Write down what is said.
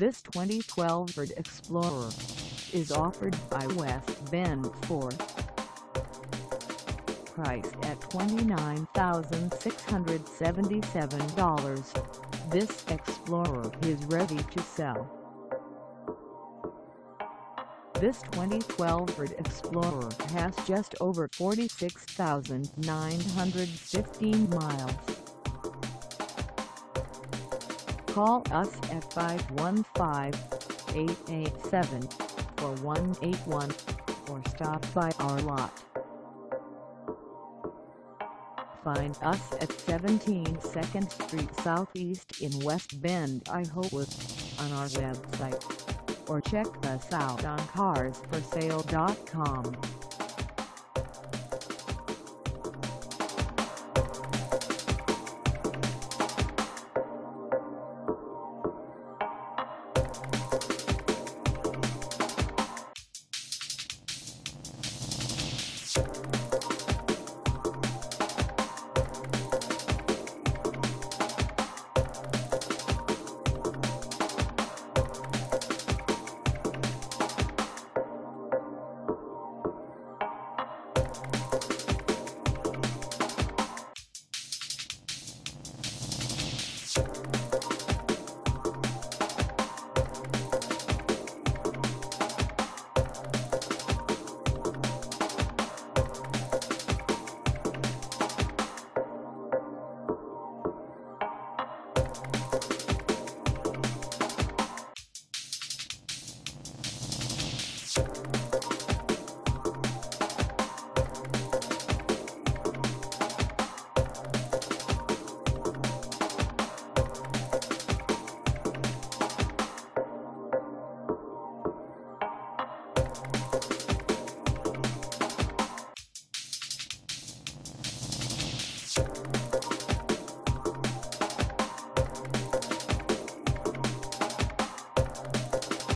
This 2012 Ford Explorer is offered by West Bend Ford. Priced at $29,677, this Explorer is ready to sell. This 2012 Ford Explorer has just over 46,915 miles. Call us at 515-887-4181 or stop by our lot. Find us at 17 2nd Street Southeast in West Bend, Iowa, on our website, or check us out on carsforsale.com.